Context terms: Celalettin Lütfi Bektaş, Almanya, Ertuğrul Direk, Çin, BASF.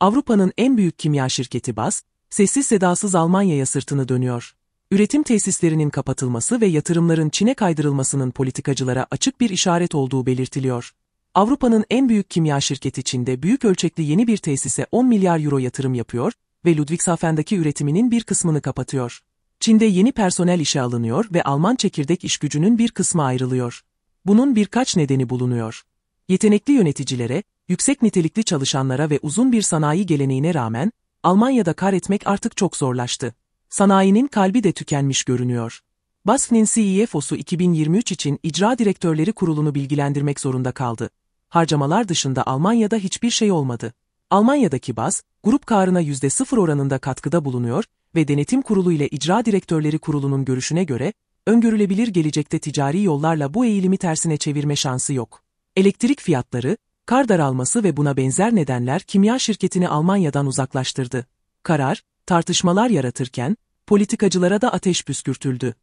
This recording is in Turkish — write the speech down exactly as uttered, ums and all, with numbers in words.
Avrupa'nın en büyük kimya şirketi B A S F, sessiz sedasız Almanya'ya sırtını dönüyor. Üretim tesislerinin kapatılması ve yatırımların Çin'e kaydırılmasının politikacılara açık bir işaret olduğu belirtiliyor. Avrupa'nın en büyük kimya şirketi Çin'de büyük ölçekli yeni bir tesise on milyar euro yatırım yapıyor ve Ludwigshafen'deki üretiminin bir kısmını kapatıyor. Çin'de yeni personel işe alınıyor ve Alman çekirdek iş gücünün bir kısmı ayrılıyor. Bunun birkaç nedeni bulunuyor. Yetenekli yöneticilere, yüksek nitelikli çalışanlara ve uzun bir sanayi geleneğine rağmen, Almanya'da kar etmek artık çok zorlaştı. Sanayinin kalbi de tükenmiş görünüyor. B A S F'nin C E F O'su iki bin yirmi üç için icra direktörleri kurulunu bilgilendirmek zorunda kaldı. Harcamalar dışında Almanya'da hiçbir şey olmadı. Almanya'daki B A S F, grup karına yüzde sıfır oranında katkıda bulunuyor ve denetim kurulu ile icra direktörleri kurulunun görüşüne göre, öngörülebilir gelecekte ticari yollarla bu eğilimi tersine çevirme şansı yok. Elektrik fiyatları, kar daralması ve buna benzer nedenler kimya şirketini Almanya'dan uzaklaştırdı. Karar, tartışmalar yaratırken, politikacılara da ateş püskürtüldü.